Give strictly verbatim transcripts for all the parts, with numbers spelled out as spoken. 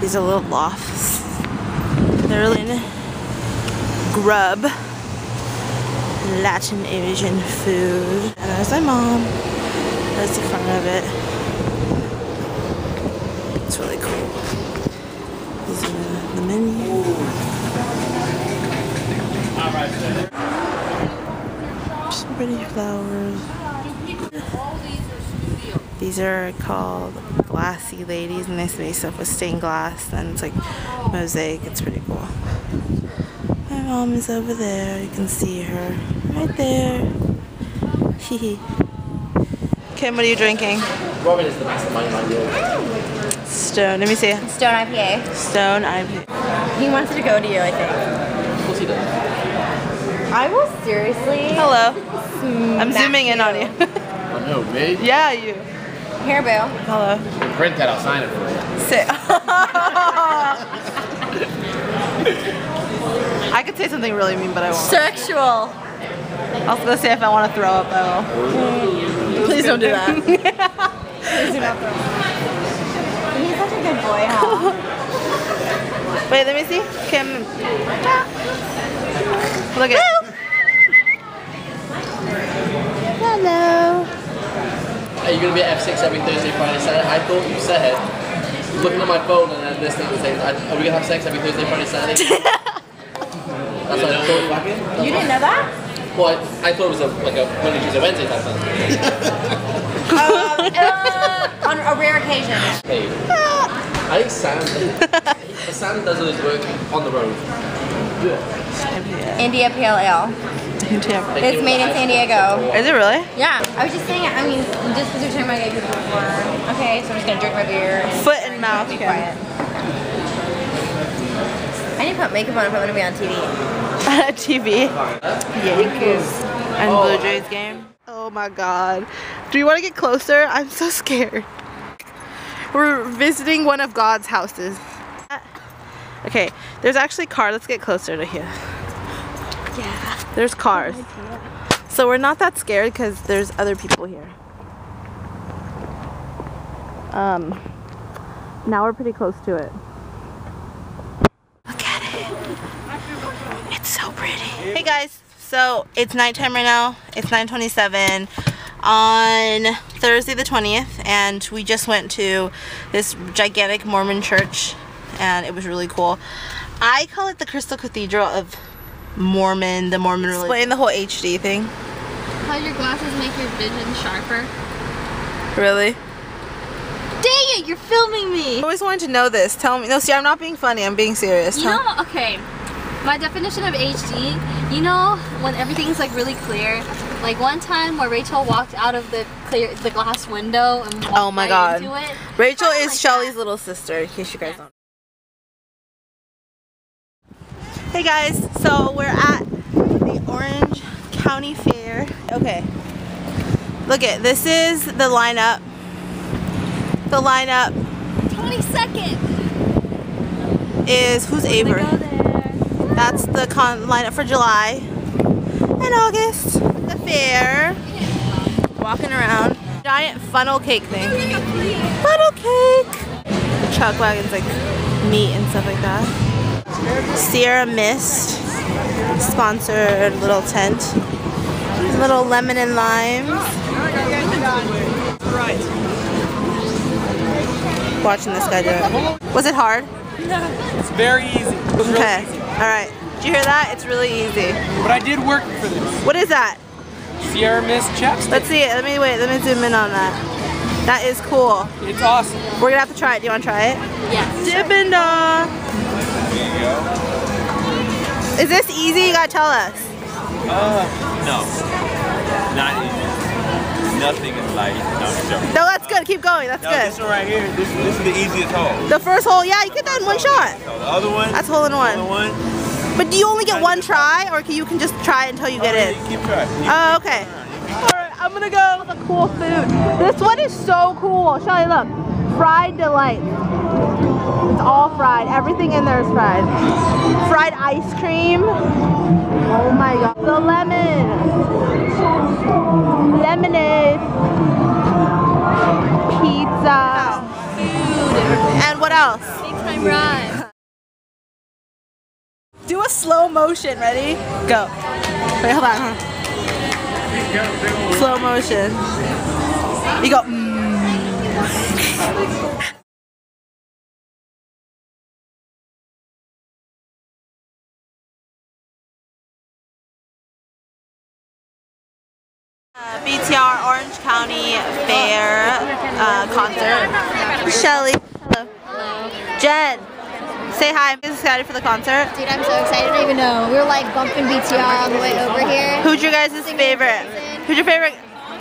These are little lofts. They're in grub, Latin Asian food. And there's my mom. That's the front of it. It's really cool. These are the menu. Some pretty flowers. These are called glassy ladies, and they make stuff with stained glass, and it's like mosaic. It's pretty cool. My mom is over there. You can see her right there. Hehe. Kim, what are you drinking? Robin is the mastermind idea. Stone. Let me see. Stone I P A. Stone I P A. He wanted to go to you, I think. Of course he does. I will seriously. Hello. I'm zooming in on you. Oh no, me? Yeah, you. Here, Bill. Hello. Print that, I'll sign it for you. Sit. I could say something really mean, but I won't. Sexual. I was gonna say if I want to throw up, I will. Please don't do that. Please do not throw up. He's such a good boy, huh? Wait, let me see. Kim. Look at it. Hello. Hey, you're gonna be at F six every Thursday, Friday, Saturday. I thought you said, looking at my phone and then this thing was saying, are we gonna have sex every Thursday, Friday, Saturday? That's what I thought. You didn't know that? Well, I, I thought it was a, like a Monday, Tuesday, Wednesday type thing. uh, uh, on a rare occasion. Hey, I think Sam, Sam does all his work on the road. Yeah. India Pale Ale. It's made in San Diego. Is it really? Yeah. I was just saying, I mean, just because you're talking about people before. Okay, so I'm just going to drink my beer. And foot and mouth. Be quiet. I need to put makeup on if I want to be on T V. T V? Yankees and Blue Jays game. Oh my god. Do you want to get closer? I'm so scared. We're visiting one of God's houses. Okay, there's actually a car. Let's get closer to here. Yeah. There's cars. Oh, so we're not that scared because there's other people here. Um, now we're pretty close to it. Look at it. It's so pretty. Hey guys, so it's nighttime right now. It's nine twenty-seven on Thursday the twentieth, and we just went to this gigantic Mormon church, and it was really cool. I call it the Crystal Cathedral of Mormon, the Mormon religion. Explain the whole H D thing. How your glasses make your vision sharper. Really? Dang it, you're filming me! I always wanted to know this. Tell me. No, see, I'm not being funny, I'm being serious. You know, okay, my definition of H D, you know when everything's like really clear? Like one time where Rachel walked out of the clear, the glass window and walked oh my right God. into it. Rachel is like Shelly's little sister, in case you guys don't. Hey guys, so we're at the Orange County Fair. Okay, look it, this is the lineup. The lineup. twenty-second is, who's Avery? That's the con lineup for July and August. The fair. Walking around. Giant funnel cake thing. Funnel cake! Chuck wagons, like meat and stuff like that. Sierra Mist sponsored little tent. Little lemon and lime. Watching this guy do it. Was it hard? No. It's very easy. It was okay. Really easy. Alright. Did you hear that? It's really easy. But I did work for this. What is that? Sierra Mist chapstick. Let's see it. Let me wait. Let me zoom in on that. That is cool. It's awesome. We're gonna have to try it. Do you wanna try it? Yes. Dippin' Dots. Is this easy? You gotta tell us. Uh, no. Not easy. Nothing is light. No, no that's good. Keep going. That's no, good. This one right here, this, this is the easiest hole. The first hole, yeah, you get that in one shot. The other one? That's hole in one. The other one. But do you only get one try, or can you can just try it until you get it? Keep trying. Oh, okay. Alright, I'm gonna go with the cool food. This one is so cool. Shelly, look. Fried Delight. It's all fried. Everything in there is fried. Fried ice cream. Oh my god. The lemon. Lemonade. Pizza. Food. And what else? time ride. Do a slow motion. Ready? Go. Wait, hold on. Huh? Slow motion. You go. Mm. Uh, B T R Orange County Fair uh, concert. Shelly. Hello. Hello. Jen. Say hi. I'm excited for the concert. Dude, I'm so excited. I don't even know. We were like bumping B T R all the way over here. Who's your guys' favorite? Who's your favorite?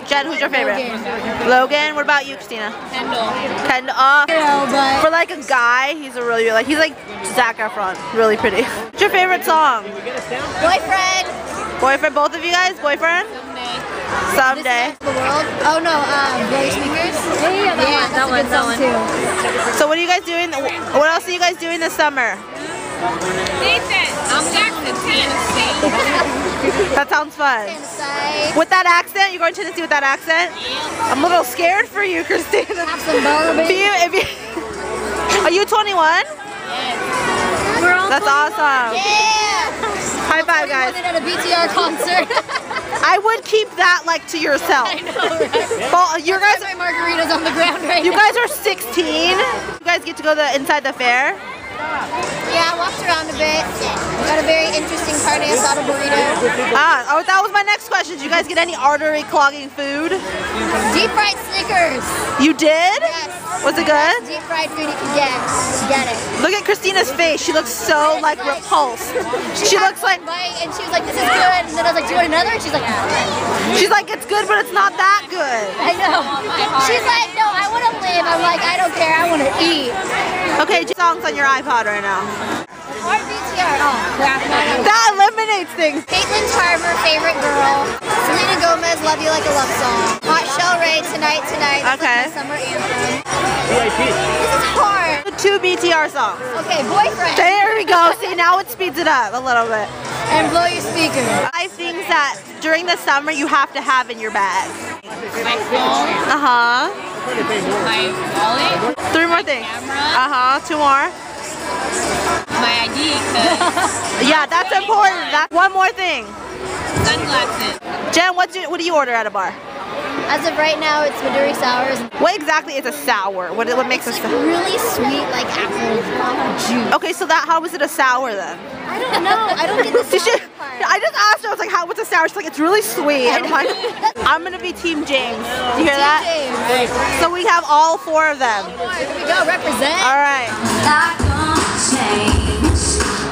Jen, who's your favorite? Logan. Logan. What about you, Christina? Kendall. Kendall. Uh, you know, but for like a guy, he's a really like he's like Zac Efron. Really pretty. What's your favorite song? Boyfriend. Boyfriend. Both of you guys. Boyfriend. Someday. The world? Oh no, um, Billy Sneakers. Yeah, yeah, that yeah, one, that one, that one. Too. So what are you guys doing? What else are you guys doing this summer? Nathan, I'm going to Tennessee. That sounds fun. Tennessee. With that accent, you're going to Tennessee with that accent? Yeah. I'm a little scared for you, Christina. Have some bourbon. You, you, are you twenty-one? Yeah. We're all That's twenty-one. Awesome. Yeah. High five, guys. At a B T R concert. I would keep that like to yourself. I know, right? But you guys, my margaritas on the ground right you now. You guys are sixteen. You guys get to go the inside the fair. Yeah, I walked around a bit. Got a very interesting carne asada burrito. Ah, oh, that was my next question. Did you guys get any artery clogging food? Deep fried Snickers. You did? Yes. Was it good? Deep fried food you can get. You get it. Look at Christina's face. She looks so like repulsed. She, she looks like bite and she was like, this is good. And then I was like, do you want another? And she's like, no. She's like, it's good, but it's not that good. I know. She's like, no, I want to live. I'm like, I don't care. I want to eat. Okay, songs on your iPod right now. Or B T R. Oh, crap. That eliminates things. Caitlin Tarver, favorite girl. Selena Gomez, Love You Like a Love Song. Hot Shell Ray, Tonight, Tonight. That's okay. Like summer anthem. This is hard. Two B T R songs. Okay, Boyfriend. There we go. See, now it speeds it up a little bit. And Blow Your Speaker. Five things that during the summer you have to have in your bag. My phone. Uh huh. My wallet. Three more things. Uh-huh, two more. My I D. Yeah, that's important. That's one more thing. Sunglasses. Jen, what do, what do you order at a bar? As of right now, it's Midori Sours. What exactly is a sour? What, what makes it's a like sour? Really sweet, like apple juice. Okay, so that how is it a sour then? I don't know. I don't get the sour she, part. I just asked her. I was like, "How? What's a sour?" She's like, "It's really sweet." I'm like, "I'm gonna be Team James." Do you hear Team that? James. Right. So we have all four of them. All four. Here we go. Represent. All right. Not gonna change.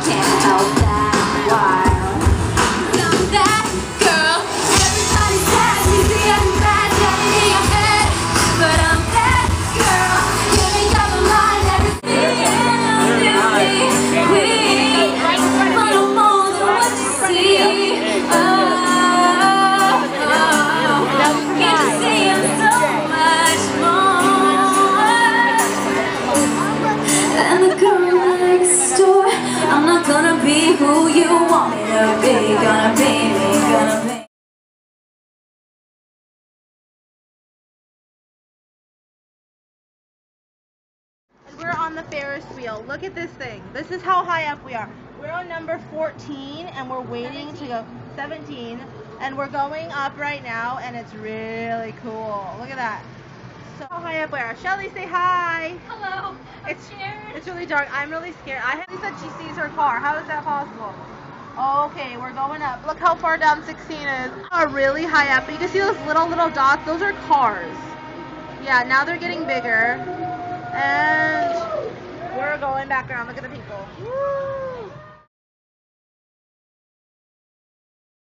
Can't help that. Why? We're on the Ferris wheel. Look at this thing. This is how high up we are. We're on number fourteen and we're waiting to go seventeen and we're going up right now and it's really cool. Look at that. So high up we are. Shelly, say hi. Hello. I'm it's scared. It's really dark. I'm really scared. I had said she sees her car. How is that possible? Okay, we're going up. Look how far down sixteen is. Are really high up. You can see those little, little dots. Those are cars. Yeah, now they're getting bigger. And we're going back around. Look at the people. Woo!